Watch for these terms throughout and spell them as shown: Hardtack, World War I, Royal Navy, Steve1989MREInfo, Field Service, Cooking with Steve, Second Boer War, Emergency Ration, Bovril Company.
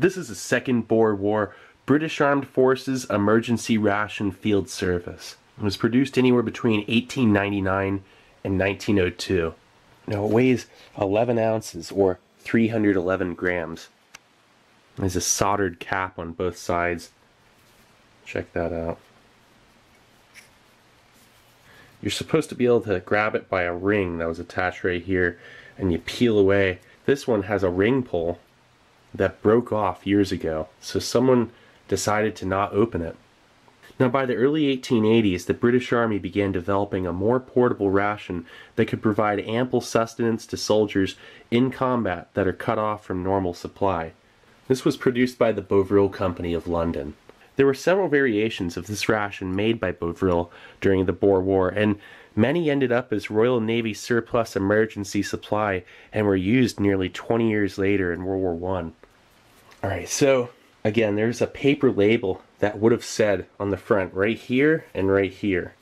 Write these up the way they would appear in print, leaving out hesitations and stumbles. This is the Second Boer War British Armed Forces Emergency Ration Field Service. It was produced anywhere between 1899 and 1902. Now it weighs 11 ounces or 311 grams. There's a soldered cap on both sides. Check that out. You're supposed to be able to grab it by a ring that was attached right here, and you peel away. This one has a ring pull that broke off years ago, so someone decided to not open it. Now by the early 1880s, the British Army began developing a more portable ration that could provide ample sustenance to soldiers in combat that are cut off from normal supply. This was produced by the Bovril Company of London. There were several variations of this ration made by Bovril during the Boer War, and many ended up as Royal Navy surplus emergency supply and were used nearly 20 years later in World War I. Alright, so again, there's a paper label that would have said on the front right here and right here,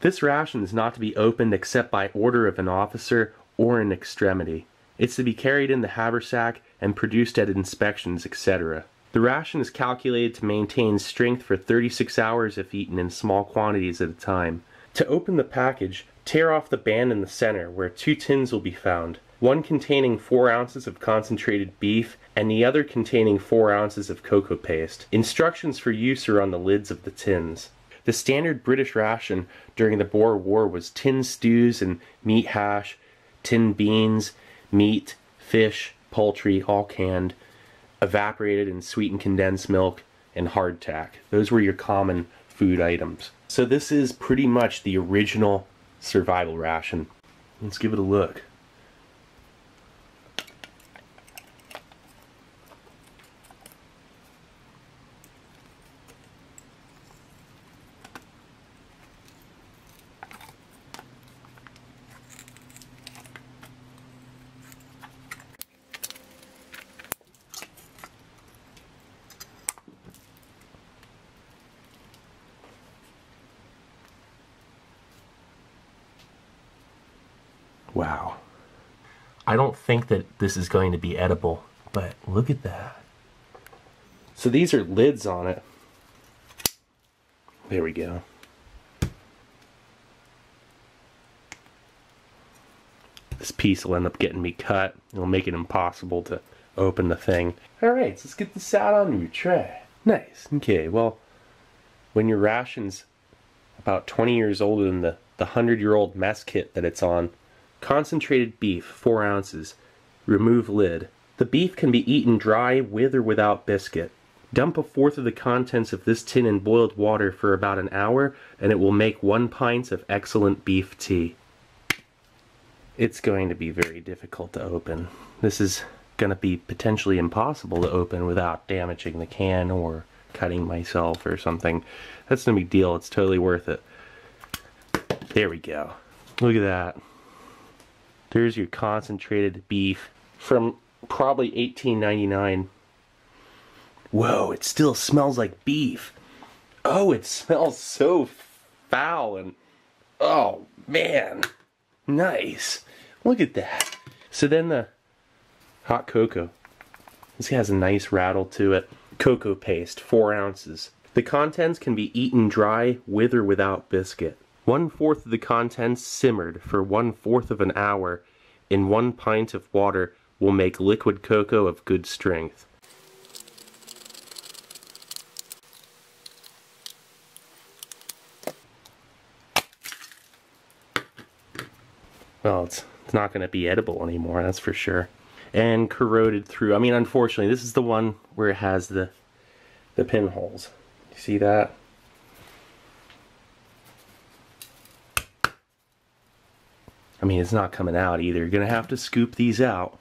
this ration is not to be opened except by order of an officer or in extremity. It's to be carried in the haversack and produced at inspections, etc. The ration is calculated to maintain strength for 36 hours if eaten in small quantities at a time. To open the package, tear off the band in the center where two tins will be found, one containing 4 ounces of concentrated beef and the other containing 4 ounces of cocoa paste. Instructions for use are on the lids of the tins. The standard British ration during the Boer War was tin stews and meat hash, tin beans, meat, fish, poultry, all canned, evaporated and sweetened condensed milk, and hardtack. Those were your common food items. So this is pretty much the original survival ration. Let's give it a look. Wow. I don't think that this is going to be edible, but look at that. So these are lids on it. There we go. This piece will end up getting me cut. It'll make it impossible to open the thing. Alright, so let's get this out on your tray. Nice. Okay, well, when your ration's about 20 years older than the 100-year-old mess kit that it's on, concentrated beef, 4 ounces. Remove lid. The beef can be eaten dry with or without biscuit. Dump 1/4 of the contents of this tin in boiled water for about an hour, and it will make 1 pint of excellent beef tea. It's going to be very difficult to open. This is going to be potentially impossible to open without damaging the can or cutting myself or something. That's no big deal. It's totally worth it. There we go. Look at that. There's your concentrated beef from probably 1899. Whoa, it still smells like beef. Oh, it smells so foul and, oh man, nice. Look at that. So then the hot cocoa. This has a nice rattle to it. Cocoa paste, 4 ounces. The contents can be eaten dry with or without biscuit. 1/4 of the contents simmered for 1/4 of an hour in 1 pint of water will make liquid cocoa of good strength. Well, it's not going to be edible anymore, that's for sure. And corroded through. I mean, unfortunately, this is the one where it has the pinholes. You see that? I mean, it's not coming out either. You're going to have to scoop these out.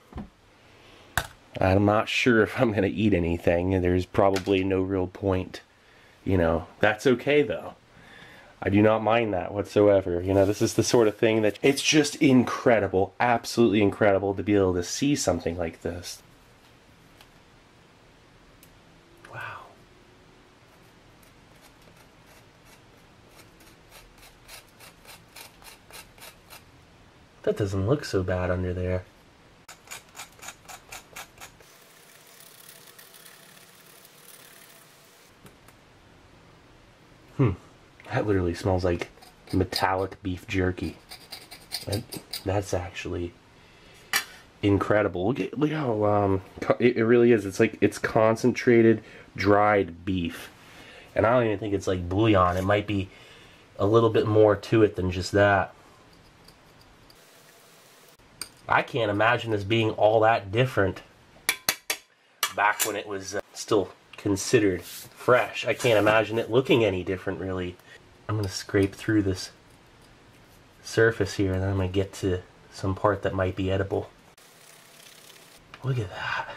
I'm not sure if I'm going to eat anything. There's probably no real point. You know, that's okay though. I do not mind that whatsoever. You know, this is the sort of thing that it's just incredible, absolutely incredible to be able to see something like this. Wow. That doesn't look so bad under there. That literally smells like metallic beef jerky. And that's actually incredible. Look how it really is. It's like it's concentrated dried beef, and I don't even think it's like bouillon. It might be a little bit more to it than just that. I can't imagine this being all that different back when it was still considered fresh. I can't imagine it looking any different, really. I'm gonna scrape through this surface here, and then I'm gonna get to some part that might be edible. Look at that.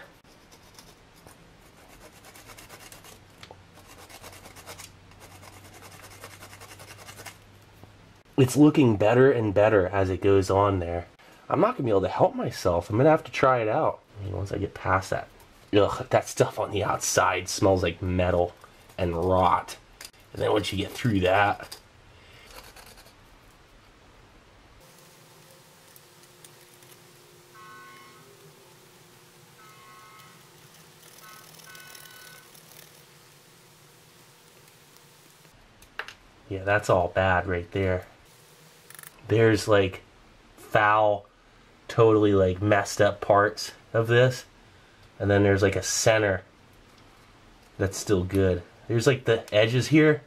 It's looking better and better as it goes on there. I'm not gonna be able to help myself. I'm gonna have to try it out. I mean, once I get past that. Ugh, that stuff on the outside smells like metal and rot. And then once you get through that. Yeah, that's all bad right there. There's like foul, totally like messed up parts of this. And then there's like a center that's still good. There's like the edges here.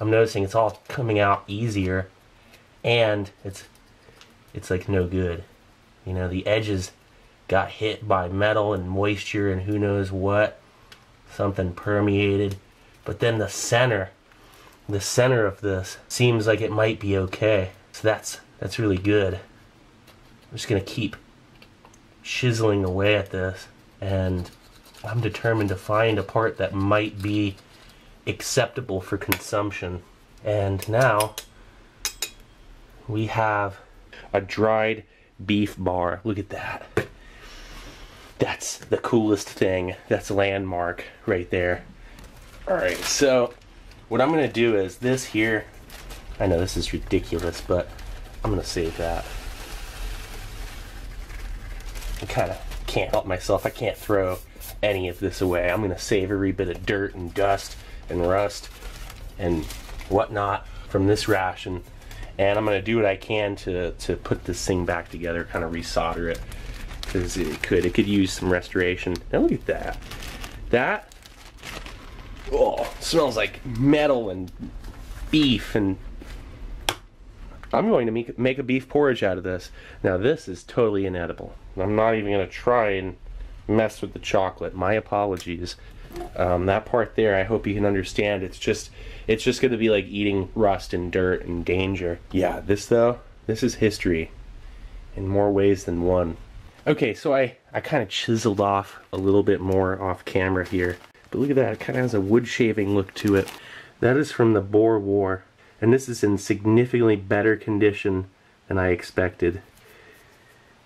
I'm noticing it's all coming out easier, and it's like no good. You know, the edges got hit by metal and moisture and who knows what. Something permeated. But then the center of this seems like it might be okay. So that's really good. I'm just gonna keep chiseling away at this, and I'm determined to find a part that might be acceptable for consumption. And now we have a dried beef bar. Look at that. That's the coolest thing. That's a landmark right there. All right, so what I'm gonna do is this here, I know this is ridiculous, but I'm gonna save that. I kinda can't help myself. I can't throw any of this away. I'm gonna save every bit of dirt and dust and rust and whatnot from this ration, and I'm gonna do what I can to put this thing back together, kind of resolder it, because it could use some restoration. Now look at that. That, oh, smells like metal and beef, and I'm going to make a beef porridge out of this. Now this is totally inedible. I'm not even going to try and mess with the chocolate. My apologies. That part there, I hope you can understand. It's just going to be like eating rust and dirt and danger. Yeah, this though, this is history in more ways than one. Okay, so I kind of chiseled off a little bit more off camera here. But look at that, it kind of has a wood shaving look to it. That is from the Boer War, and this is in significantly better condition than I expected.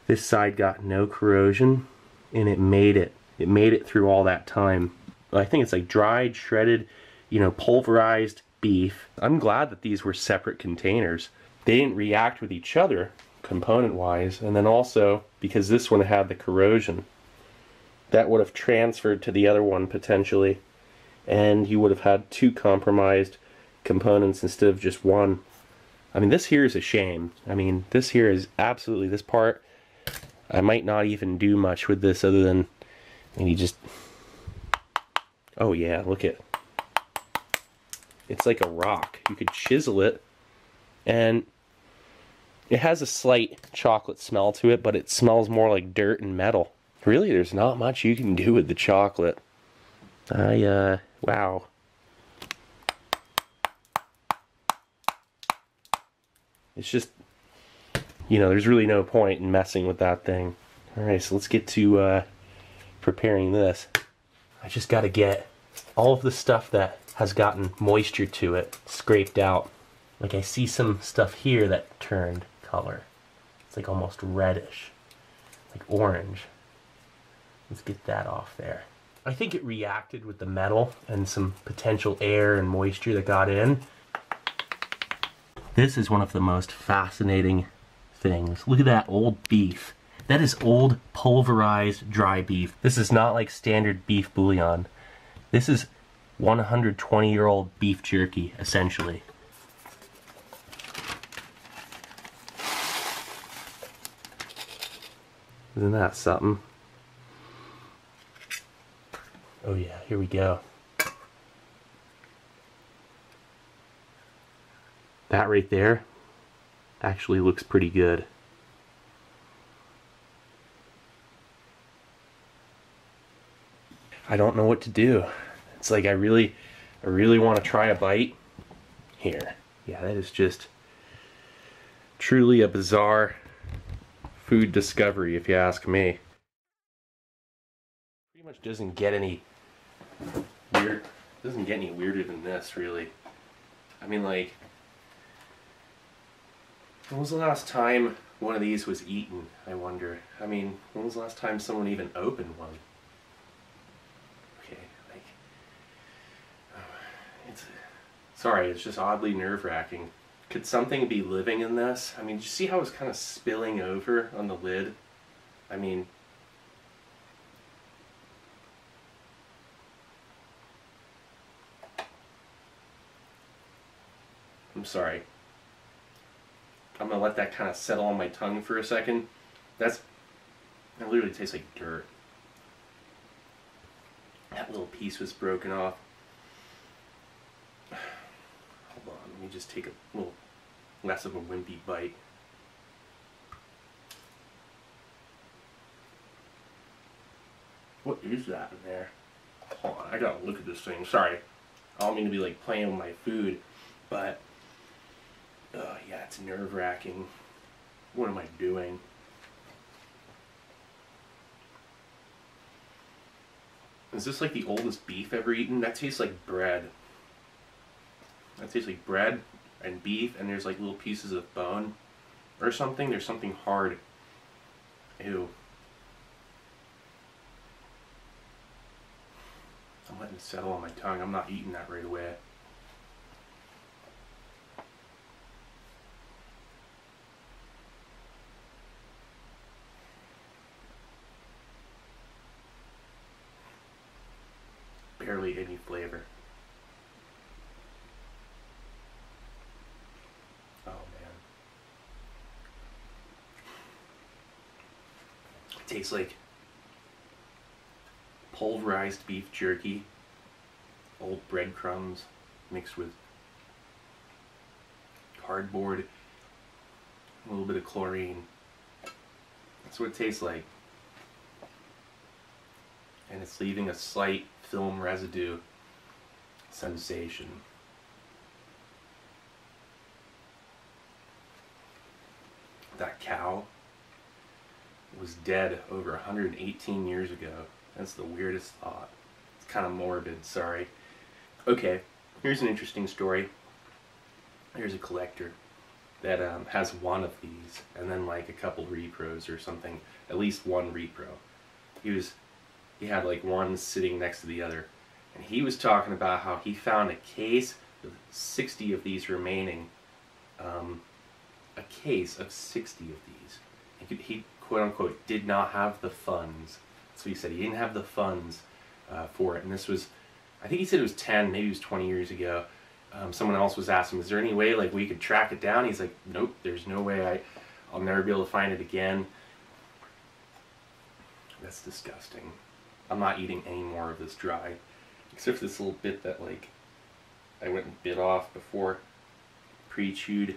This side got no corrosion, and it made it through all that time. I think it's like dried, shredded, you know, pulverized beef. I'm glad that these were separate containers. They didn't react with each other component wise, and then also because this one had the corrosion, that would have transferred to the other one potentially, and you would have had two compromised components instead of just one. I mean, this here is a shame. I mean, this here is absolutely, this part, I might not even do much with this other than maybe just, oh yeah, look at it. It's like a rock. You could chisel it, and it has a slight chocolate smell to it, but it smells more like dirt and metal. Really, there's not much you can do with the chocolate. Wow. It's just, you know, there's really no point in messing with that thing. Alright, so let's get to preparing this. I just gotta get all of the stuff that has gotten moisture to it scraped out. Like, I see some stuff here that turned color. It's like almost reddish, like orange. Let's get that off there. I think it reacted with the metal and some potential air and moisture that got in. This is one of the most fascinating things. Look at that old beef. That is old pulverized dry beef. This is not like standard beef bouillon. This is 120-year-old beef jerky, essentially. Isn't that something? Oh yeah, here we go. That right there actually looks pretty good. I don't know what to do. It's like I really want to try a bite here. Yeah, that is just truly a bizarre food discovery, if you ask me. Pretty much doesn't get any weirder than this, really. I mean, like, when was the last time one of these was eaten, I wonder? I mean, when was the last time someone even opened one? Okay, like, it's just oddly nerve-wracking. Could something be living in this? I mean, did you see how it's kind of spilling over on the lid? I mean, I'm sorry. I'm gonna let that kind of settle on my tongue for a second. That literally tastes like dirt. That little piece was broken off. Hold on, let me just take a little less of a wimpy bite. What is that in there? Hold on, I gotta look at this thing. Sorry, I don't mean to be like playing with my food, but oh yeah, it's nerve-wracking. What am I doing? Is this like the oldest beef ever eaten? That tastes like bread. That tastes like bread and beef, and there's like little pieces of bone or something. There's something hard. Ew. I'm letting it settle on my tongue. I'm not eating that right away. Barely any flavor. Oh man. It tastes like pulverized beef jerky, old breadcrumbs mixed with cardboard, a little bit of chlorine. That's what it tastes like. And it's leaving a slight film residue sensation. That cow was dead over 118 years ago. That's the weirdest thought. It's kind of morbid, sorry. Okay, here's an interesting story. Here's a collector that has one of these, and then like a couple repros or something, at least one repro. He had like one sitting next to the other, and he was talking about how he found a case with 60 of these remaining. A case of 60 of these. He quote unquote did not have the funds. So he said he didn't have the funds for it, and this was, I think he said it was 10, maybe it was 20 years ago. Someone else was asking, is there any way like we could track it down? He's like, nope, there's no way. I'll never be able to find it again. That's disgusting. I'm not eating any more of this dry, except for this little bit that like I went and bit off before. Pre-chewed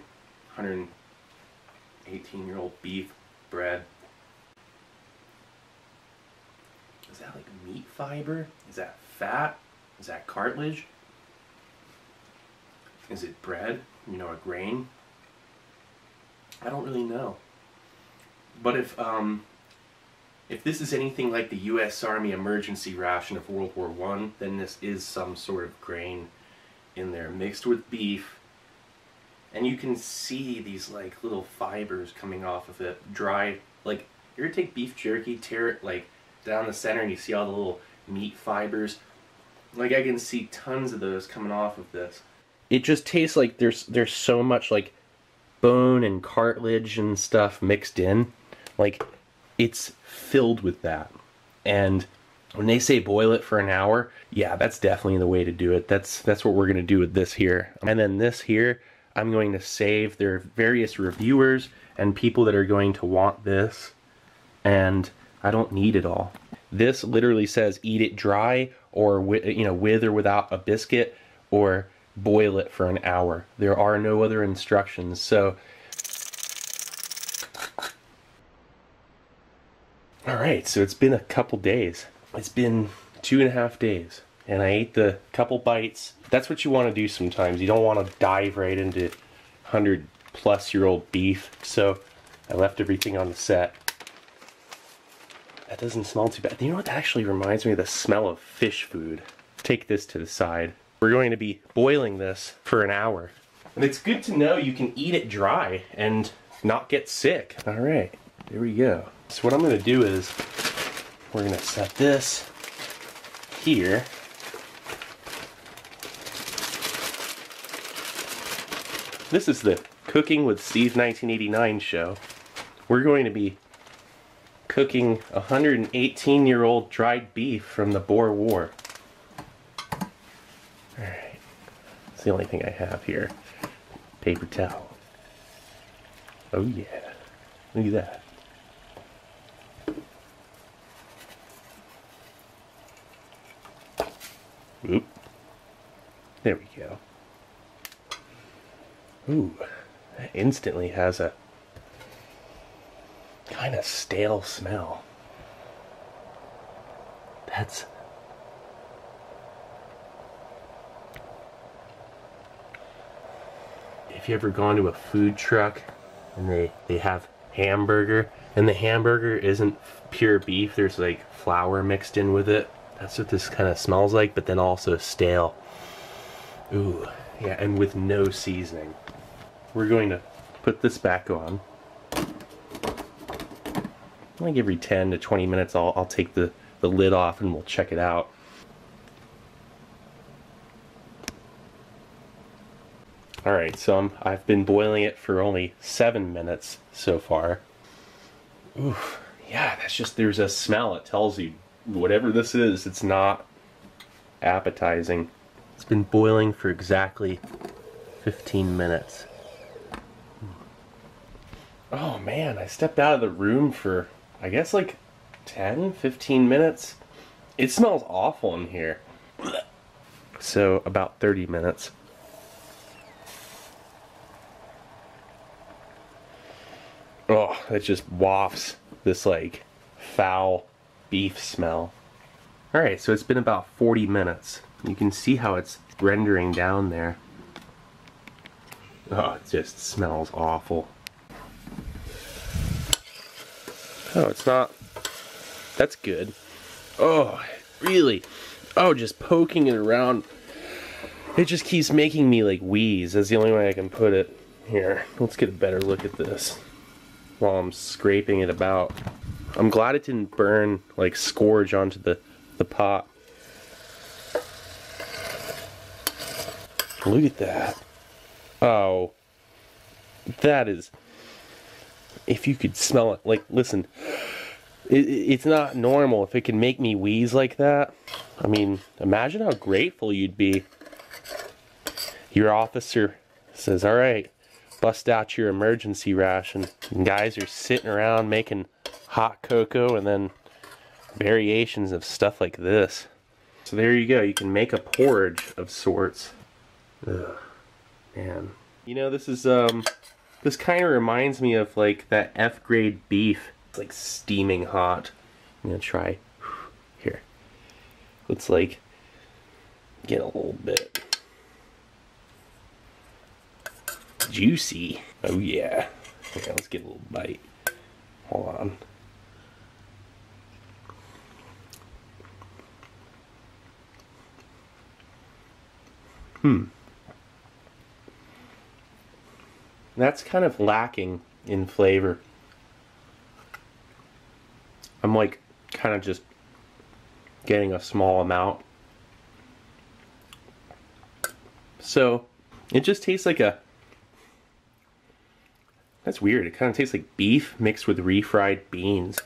118-year-old beef bread. Is that like meat fiber? Is that fat? Is that cartilage? Is it bread? You know, a grain? I don't really know. But if this is anything like the U.S. Army emergency ration of World War I, then this is some sort of grain in there mixed with beef. And you can see these like little fibers coming off of it, dry. Like, you're gonna take beef jerky, tear it like down the center, and you see all the little meat fibers. Like, I can see tons of those coming off of this. It just tastes like there's so much like bone and cartilage and stuff mixed in. Like, it's filled with that. And when they say boil it for an hour, yeah, that's definitely the way to do it. That's what we're gonna do with this here. And then this here, I'm going to save. There are various reviewers and people that are going to want this. and I don't need it all. This literally says eat it dry, or with or without a biscuit, or boil it for an hour. There are no other instructions. So, all right, so it's been a couple days. It's been 2.5 days, and I ate the couple bites. That's what you want to do sometimes. You don't want to dive right into 100-plus-year-old beef. So I left everything on the set. That doesn't smell too bad. You know what? That actually reminds me of the smell of fish food. Take this to the side. We're going to be boiling this for an hour. And it's good to know you can eat it dry and not get sick. All right, there we go. So what I'm gonna do is we're gonna set this here. This is the Cooking with Steve 1989 show. We're going to be cooking 118-year-old dried beef from the Boer War. Alright, that's the only thing I have here. Paper towel. Oh yeah, look at that. Oop. There we go. Ooh, that instantly has a kind of stale smell. That's... If you ever gone to a food truck and they have hamburger, and the hamburger isn't pure beef, there's like flour mixed in with it. That's what this kind of smells like, but then also stale. Ooh, yeah, and with no seasoning. We're going to put this back on. Like every 10 to 20 minutes, I'll take the lid off and we'll check it out. All right, so I've been boiling it for only 7 minutes so far. Oof, yeah, that's just, there's a smell. It tells you whatever this is, it's not appetizing. It's been boiling for exactly 15 minutes. Oh man, I stepped out of the room for, I guess, like 10, 15 minutes. It smells awful in here. So about 30 minutes. Oh, it just wafts this like foul beef smell. All right, so it's been about 40 minutes. You can see how it's rendering down there. Oh, it just smells awful. Oh, it's not, that's good. Oh, really, oh, just poking it around. It just keeps making me like wheeze. That's the only way I can put it. Here, let's get a better look at this while I'm scraping it about. I'm glad it didn't burn, like, scorch onto the pot. Look at that. Oh. That is... If you could smell it, like, listen. It's not normal if it can make me wheeze like that. I mean, imagine how grateful you'd be. Your officer says, all right, bust out your emergency ration. And guys are sitting around making... hot cocoa and then variations of stuff like this. So there you go, you can make a porridge of sorts. Ugh, man. You know, this is, this kind of reminds me of like that F-grade beef. It's like steaming hot. I'm gonna try, here. Let's like, get a little bit. Juicy. Oh yeah. Okay, let's get a little bite. Hold on. That's kind of lacking in flavor. I'm like kind of just getting a small amount. So it just tastes like a... That's weird. It kind of tastes like beef mixed with refried beans,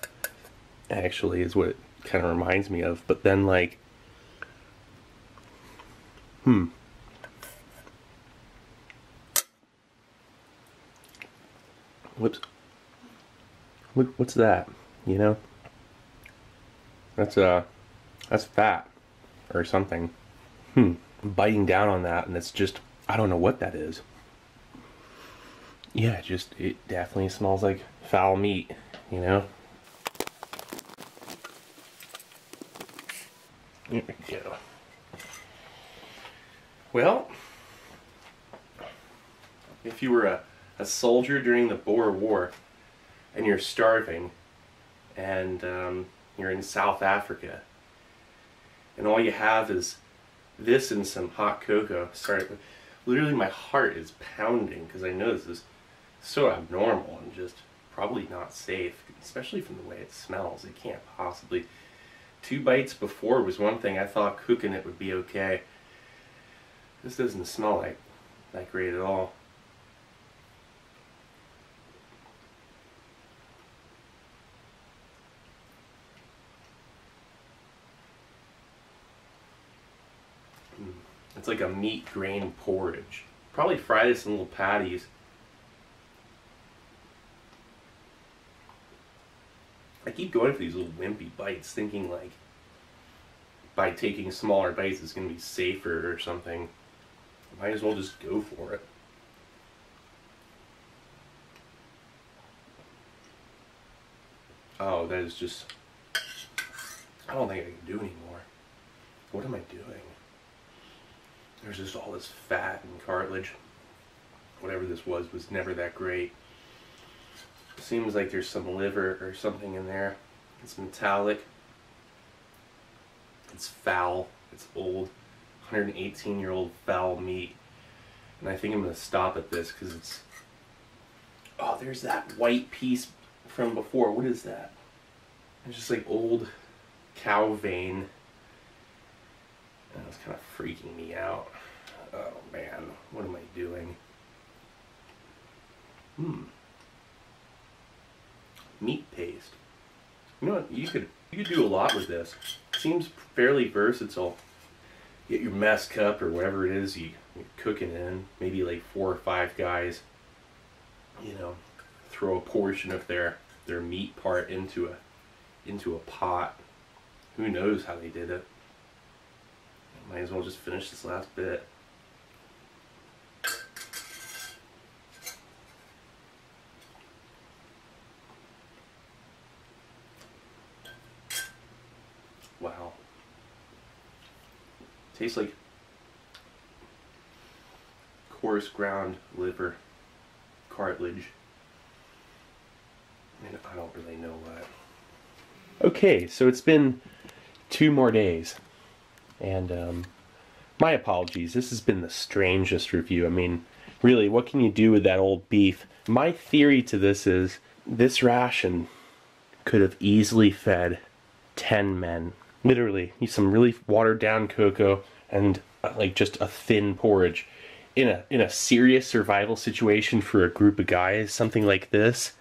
actually, is what it kind of reminds me of. But then like, Whoops. Look, what's that? you know? That's fat or something. I'm biting down on that, and it's just, I don't know what that is. Yeah, it definitely smells like foul meat, you know? There we go. Well, if you were a soldier during the Boer War and you're starving and you're in South Africa and all you have is this and some hot cocoa, sorry, literally my heart is pounding because I know this is so abnormal and just probably not safe, especially from the way it smells. It can't possibly. 2 bites before was one thing. I thought cooking it would be okay. This doesn't smell like great at all. It's like a meat grain porridge. Probably fry this in little patties. I keep going for these little wimpy bites, thinking like by taking smaller bites it's going to be safer or something. Might as well just go for it. Oh, that is just... I don't think I can do anymore. What am I doing? There's just all this fat and cartilage. Whatever this was never that great. Seems like there's some liver or something in there. It's metallic. It's foul. It's old. 118-year-old foul meat. And I think I'm going to stop at this because it's... Oh, there's that white piece from before. What is that? It's just like old cow vein. That was kind of freaking me out. Oh, man. What am I doing? Meat paste. You know what? You could do a lot with this. It seems fairly versatile. Get your mess cup or whatever it is you're cooking in. Maybe like 4 or 5 guys. You know, throw a portion of their meat part into a pot. Who knows how they did it? Might as well just finish this last bit. Wow. Tastes like coarse ground liver, cartilage, and I don't really know what. Okay, so it's been 2 more days, and my apologies. This has been the strangest review. I mean, really, what can you do with that old beef? My theory to this is this ration could have easily fed 10 men. Literally, need some really watered down cocoa and like just a thin porridge. In a serious survival situation for a group of guys, something like this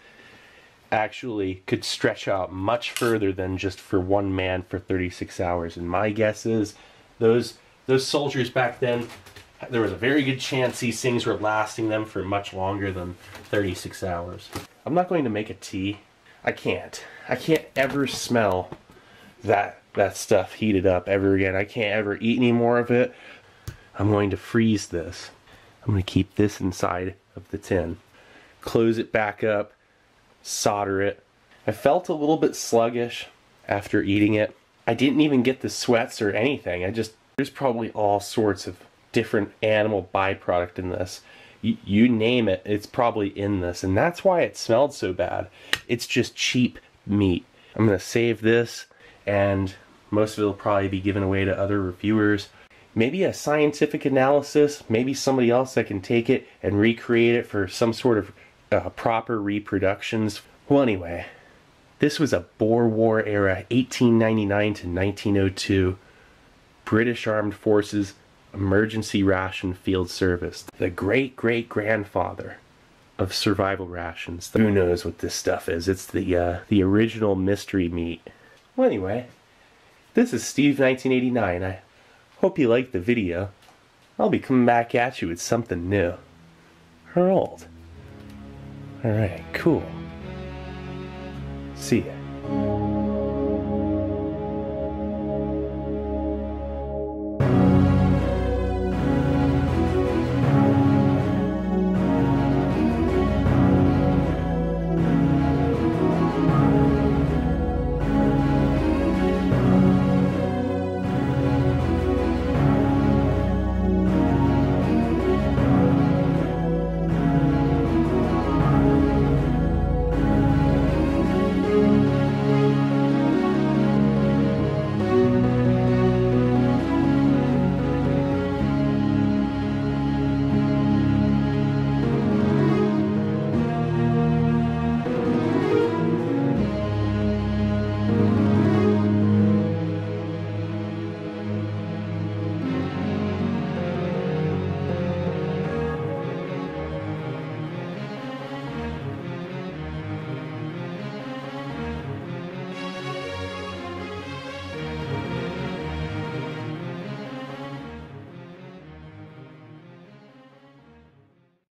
actually could stretch out much further than just for one man for 36 hours. And my guess is those soldiers back then, there was a very good chance these things were lasting them for much longer than 36 hours. I'm not going to make a tea. I can't. I can't ever smell that stuff heated up ever again. I can't ever eat any more of it. I'm going to freeze this. I'm going to keep this inside of the tin. Close it back up. Solder it. I felt a little bit sluggish after eating it. I didn't even get the sweats or anything. There's probably all sorts of different animal byproduct in this. You name it, it's probably in this. And that's why it smelled so bad. It's just cheap meat. I'm going to save this. And most of it will probably be given away to other reviewers. Maybe a scientific analysis, maybe somebody else that can take it and recreate it for some sort of proper reproductions. Well, anyway, this was a Boer War era, 1899 to 1902, British Armed Forces Emergency Ration Field Service, the great-great-grandfather of survival rations. Who knows what this stuff is? It's the original mystery meat. Well, anyway, this is Steve1989. I hope you liked the video. I'll be coming back at you with something new. Or old. Alright, cool. See ya.